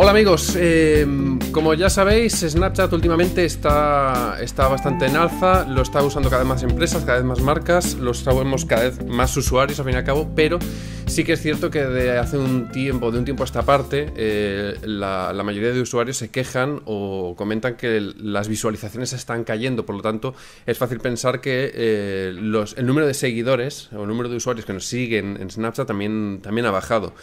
Hola amigos, como ya sabéis, Snapchat últimamente está bastante en alza, lo está usando cada vez más empresas, cada vez más marcas, lo sabemos cada vez más usuarios al fin y al cabo, pero sí que es cierto que de un tiempo a esta parte, la mayoría de usuarios se quejan o comentan que las visualizaciones están cayendo, por lo tanto es fácil pensar que el número de seguidores o el número de usuarios que nos siguen en Snapchat también ha bajado.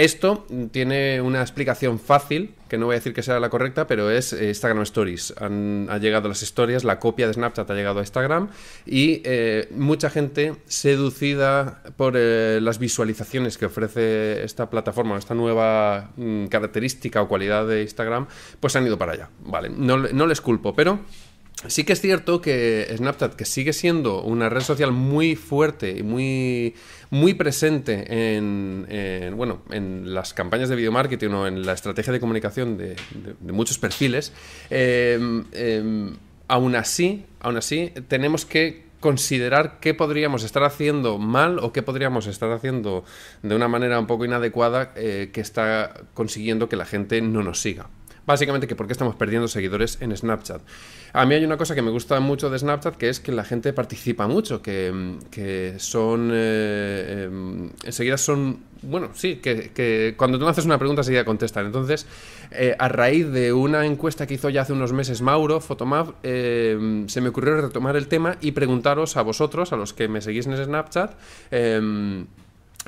Esto tiene una explicación fácil, que no voy a decir que sea la correcta, pero es Instagram Stories. Ha llegado las historias, la copia de Snapchat ha llegado a Instagram y mucha gente seducida por las visualizaciones que ofrece esta plataforma, esta nueva característica o cualidad de Instagram, pues han ido para allá. Vale, no les culpo, pero sí que es cierto que Snapchat, que sigue siendo una red social muy fuerte y muy presente en las campañas de video marketing o en la estrategia de comunicación de muchos perfiles, aún así tenemos que considerar qué podríamos estar haciendo mal o qué podríamos estar haciendo de una manera un poco inadecuada que está consiguiendo que la gente no nos siga. Básicamente, que por qué estamos perdiendo seguidores en Snapchat. A mí hay una cosa que me gusta mucho de Snapchat, que es que la gente participa mucho, que son... enseguida son... Bueno, sí, que cuando tú haces una pregunta enseguida contestan. Entonces, a raíz de una encuesta que hizo ya hace unos meses Mauro Fotomap, se me ocurrió retomar el tema y preguntaros a vosotros, a los que me seguís en Snapchat,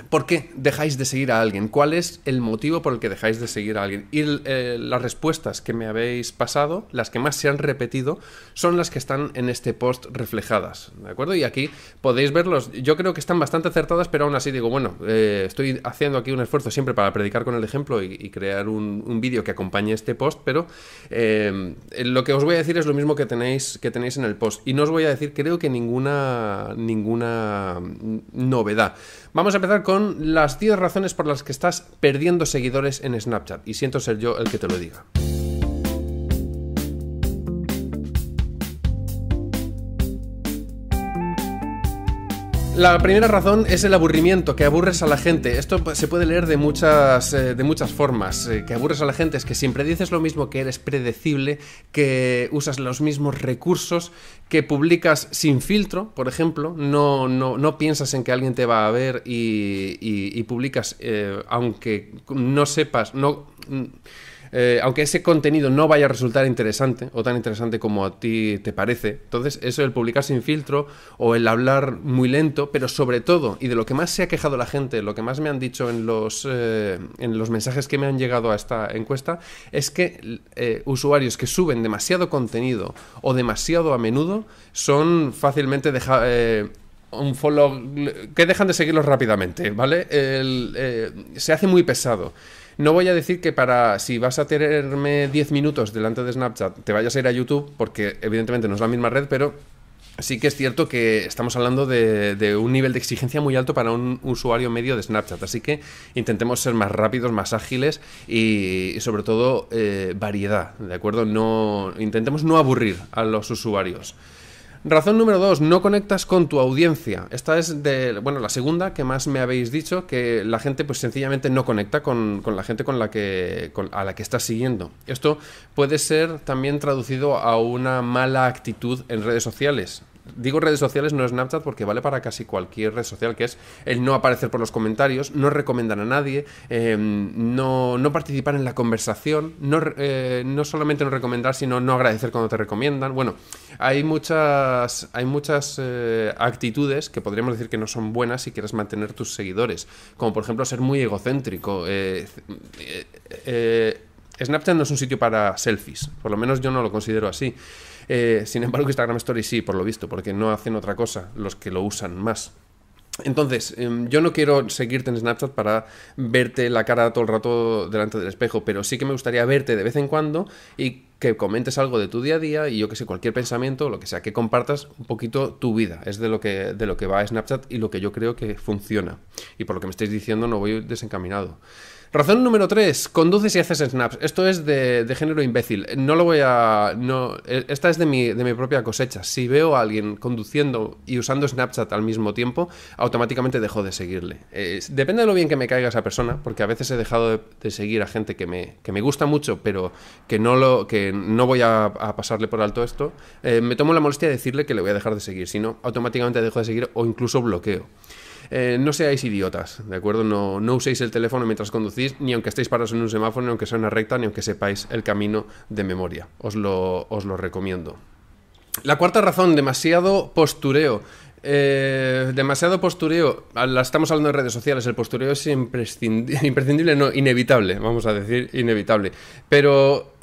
¿por qué dejáis de seguir a alguien? ¿Cuál es el motivo por el que dejáis de seguir a alguien? Y las respuestas que me habéis pasado, las que más se han repetido, son las que están en este post reflejadas, ¿de acuerdo? Y aquí podéis verlos. Yo creo que están bastante acertadas, pero aún así digo, bueno, estoy haciendo aquí un esfuerzo siempre para predicar con el ejemplo y crear un vídeo que acompañe este post, pero lo que os voy a decir es lo mismo que tenéis en el post. Y no os voy a decir, creo que ninguna novedad. Vamos a empezar con las 10 razones por las que estás perdiendo seguidores en Snapchat. Y siento ser yo el que te lo diga. La primera razón es el aburrimiento, que aburres a la gente. Esto se puede leer de muchas formas. Que aburres a la gente es que siempre dices lo mismo, que eres predecible, que usas los mismos recursos, que publicas sin filtro, por ejemplo. No piensas en que alguien te va a ver y publicas, aunque no sepas... aunque ese contenido no vaya a resultar interesante o tan interesante como a ti te parece. Entonces eso, el publicar sin filtro o el hablar muy lento, pero sobre todo, y de lo que más se ha quejado la gente, lo que más me han dicho en los mensajes que me han llegado a esta encuesta, es que usuarios que suben demasiado contenido o demasiado a menudo son fácilmente dejan de seguirlos rápidamente, ¿vale? Se hace muy pesado. No voy a decir que si vas a tenerme 10 minutos delante de Snapchat te vayas a ir a YouTube, porque evidentemente no es la misma red, pero sí que es cierto que estamos hablando de un nivel de exigencia muy alto para un usuario medio de Snapchat, así que intentemos ser más rápidos, más ágiles y sobre todo variedad, ¿de acuerdo? Intentemos no aburrir a los usuarios. Razón número 2, no conectas con tu audiencia. Esta es la segunda que más me habéis dicho, que la gente pues sencillamente no conecta con la gente a la que estás siguiendo. Esto puede ser también traducido a una mala actitud en redes sociales. Digo redes sociales, no Snapchat, porque vale para casi cualquier red social, que es el no aparecer por los comentarios, no recomendar a nadie, no participar en la conversación, no solamente no recomendar, sino no agradecer cuando te recomiendan. Bueno, hay muchas actitudes que podríamos decir que no son buenas si quieres mantener tus seguidores, como por ejemplo ser muy egocéntrico. Snapchat no es un sitio para selfies, por lo menos yo no lo considero así. Sin embargo, Instagram Stories sí, por lo visto, porque no hacen otra cosa los que lo usan más. Entonces, yo no quiero seguirte en Snapchat para verte la cara todo el rato delante del espejo, pero sí que me gustaría verte de vez en cuando y que comentes algo de tu día a día y yo que sé, cualquier pensamiento, lo que sea, que compartas un poquito tu vida. Es de lo que va Snapchat y lo que yo creo que funciona. Y por lo que me estáis diciendo no voy desencaminado. Razón número 3, conduces y haces snaps. Esto es de género imbécil. No lo voy a... No, esta es de mi propia cosecha. Si veo a alguien conduciendo y usando Snapchat al mismo tiempo, automáticamente dejo de seguirle. Depende de lo bien que me caiga esa persona, porque a veces he dejado de seguir a gente que me gusta mucho, pero que no voy a pasarle por alto esto. Me tomo la molestia de decirle que le voy a dejar de seguir. Si no, automáticamente dejo de seguir o incluso bloqueo. No seáis idiotas, ¿de acuerdo? No uséis el teléfono mientras conducís, ni aunque estéis parados en un semáforo, ni aunque sea una recta, ni aunque sepáis el camino de memoria. Os lo recomiendo. La cuarta razón, demasiado postureo. Demasiado postureo. Estamos hablando de redes sociales. El postureo es imprescindible, no, inevitable, vamos a decir, inevitable. Pero...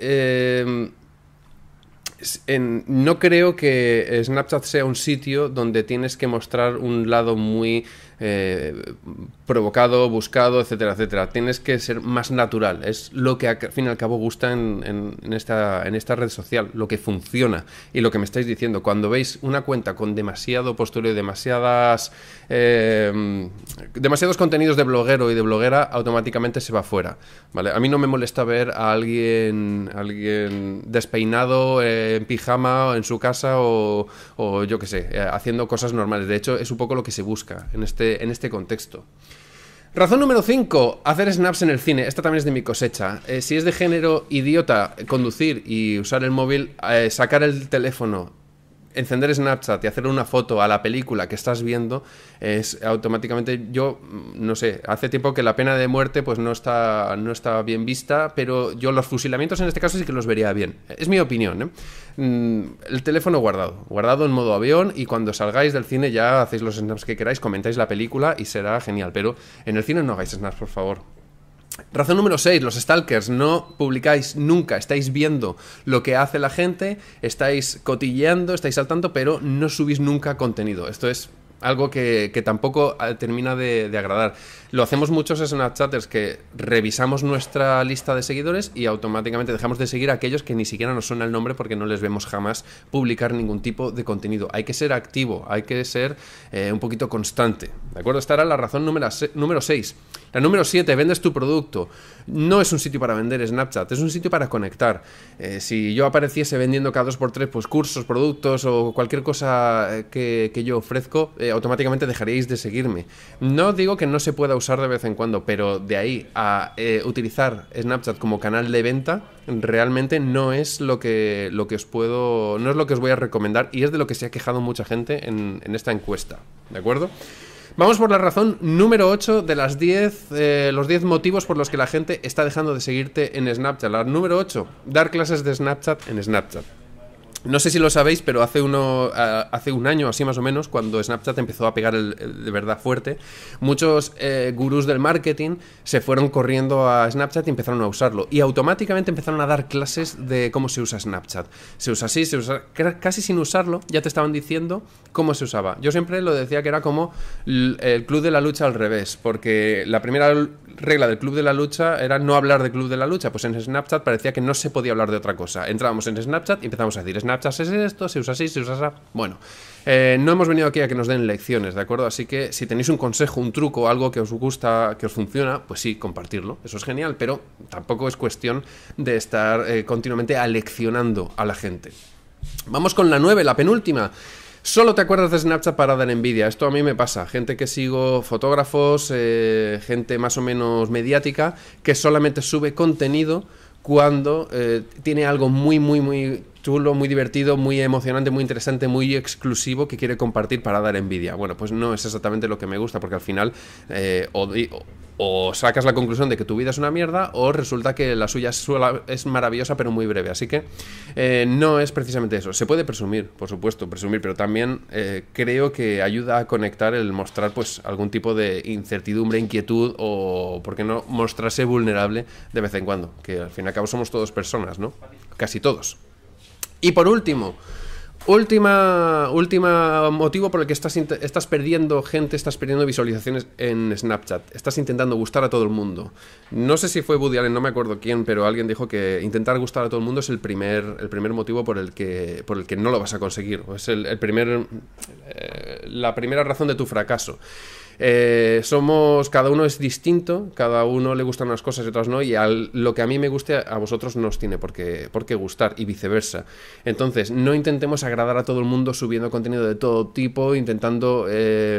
no creo que Snapchat sea un sitio donde tienes que mostrar un lado muy provocado, buscado, etcétera, etcétera. Tienes que ser más natural. Es lo que al fin y al cabo gusta en esta red social, lo que funciona y lo que me estáis diciendo. Cuando veis una cuenta con demasiado postureo y demasiados contenidos de bloguero y de bloguera, automáticamente se va fuera, ¿vale? A mí no me molesta ver a alguien despeinado, en pijama o en su casa o yo qué sé, haciendo cosas normales. De hecho, es un poco lo que se busca en este contexto. Razón número 5, hacer snaps en el cine. Esta también es de mi cosecha. Si es de género idiota, conducir y usar el móvil, sacar el teléfono, encender Snapchat y hacer una foto a la película que estás viendo es automáticamente, yo no sé, hace tiempo que la pena de muerte pues no está bien vista, pero yo los fusilamientos en este caso sí que los vería bien. Es mi opinión, ¿eh? El teléfono guardado en modo avión, y cuando salgáis del cine ya hacéis los snaps que queráis, comentáis la película y será genial, pero en el cine no hagáis snaps, por favor. Razón número 6, los stalkers. No publicáis nunca, estáis viendo lo que hace la gente, estáis cotilleando, estáis al tanto, pero no subís nunca contenido. Esto es algo que tampoco termina de agradar. Lo hacemos muchos Snapchatters, que revisamos nuestra lista de seguidores y automáticamente dejamos de seguir a aquellos que ni siquiera nos suena el nombre porque no les vemos jamás publicar ningún tipo de contenido. Hay que ser activo, hay que ser un poquito constante, ¿de acuerdo? Esta era la razón número 6. La número 7, vendes tu producto. No es un sitio para vender Snapchat, es un sitio para conectar. Si yo apareciese vendiendo cada 2×3 pues cursos, productos o cualquier cosa que yo ofrezco, automáticamente dejaríais de seguirme. No digo que no se pueda usar de vez en cuando, pero de ahí a utilizar Snapchat como canal de venta, realmente no es lo que os puedo, no es lo que os voy a recomendar, y es de lo que se ha quejado mucha gente en esta encuesta, ¿de acuerdo? Vamos por la razón número 8 de las 10, los 10 motivos por los que la gente está dejando de seguirte en Snapchat. La número 8, dar clases de Snapchat en Snapchat. No sé si lo sabéis, pero hace un año, así más o menos, cuando Snapchat empezó a pegar el de verdad fuerte, muchos gurús del marketing se fueron corriendo a Snapchat y empezaron a usarlo. Y automáticamente empezaron a dar clases de cómo se usa Snapchat. Se usa así, se usa... Casi sin usarlo, ya te estaban diciendo cómo se usaba. Yo siempre lo decía que era como el Club de la Lucha al revés, porque la primera regla del Club de la Lucha era no hablar de Club de la Lucha. Pues en Snapchat parecía que no se podía hablar de otra cosa. Entrábamos en Snapchat y empezamos a decir Snapchat es esto, se usa así, se usa esa... Bueno, no hemos venido aquí a que nos den lecciones, ¿de acuerdo? Así que si tenéis un consejo, un truco, algo que os gusta, que os funciona, pues sí, compartirlo, eso es genial, pero tampoco es cuestión de estar continuamente aleccionando a la gente. Vamos con la 9, la penúltima. Solo te acuerdas de Snapchat para dar envidia. Esto a mí me pasa. Gente que sigo, fotógrafos, gente más o menos mediática, que solamente sube contenido cuando tiene algo muy, muy, muy chulo, muy divertido, muy emocionante, muy interesante, muy exclusivo que quiere compartir para dar envidia. Bueno, pues no es exactamente lo que me gusta, porque al final o sacas la conclusión de que tu vida es una mierda, o resulta que la suya es maravillosa pero muy breve. Así que no es precisamente eso. Se puede presumir, por supuesto, presumir, pero también creo que ayuda a conectar el mostrar pues algún tipo de incertidumbre, inquietud, o por qué no mostrarse vulnerable de vez en cuando, que al fin y al cabo somos todos personas, ¿no? Casi todos. Y por último, Último motivo por el que estás perdiendo gente, estás perdiendo visualizaciones en Snapchat. Estás intentando gustar a todo el mundo. No sé si fue Woody Allen, no me acuerdo quién, pero alguien dijo que intentar gustar a todo el mundo es el primer motivo por el que no lo vas a conseguir. Es la primera razón de tu fracaso. Cada uno es distinto, cada uno le gustan unas cosas y otras no, y lo que a mí me guste a vosotros no os tiene por qué gustar, y viceversa. Entonces, no intentemos agradar a todo el mundo subiendo contenido de todo tipo, intentando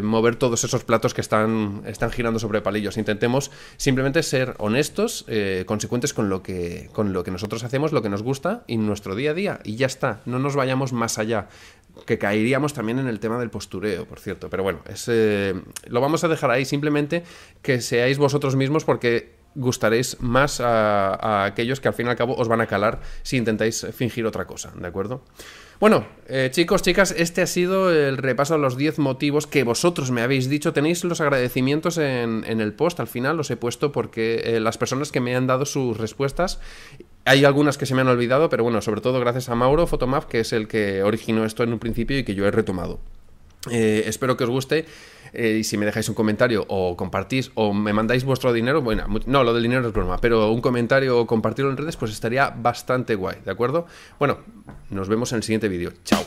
mover todos esos platos que están girando sobre palillos. Intentemos simplemente ser honestos, consecuentes con lo que nosotros hacemos, lo que nos gusta y nuestro día a día, y ya está. No nos vayamos más allá, que caeríamos también en el tema del postureo, por cierto, pero bueno, lo vamos a dejar ahí. Simplemente que seáis vosotros mismos, porque gustaréis más a aquellos que al fin y al cabo os van a calar si intentáis fingir otra cosa, ¿de acuerdo? Bueno, chicos, chicas, este ha sido el repaso de los 10 motivos que vosotros me habéis dicho. Tenéis los agradecimientos en el post, al final los he puesto porque las personas que me han dado sus respuestas, hay algunas que se me han olvidado, pero bueno, sobre todo gracias a Mauro Fotomap, que es el que originó esto en un principio y que yo he retomado. Espero que os guste. Y si me dejáis un comentario o compartís o me mandáis vuestro dinero, bueno, no, lo del dinero es broma, pero un comentario o compartirlo en redes, pues estaría bastante guay, ¿de acuerdo? Bueno, nos vemos en el siguiente vídeo. ¡Chao!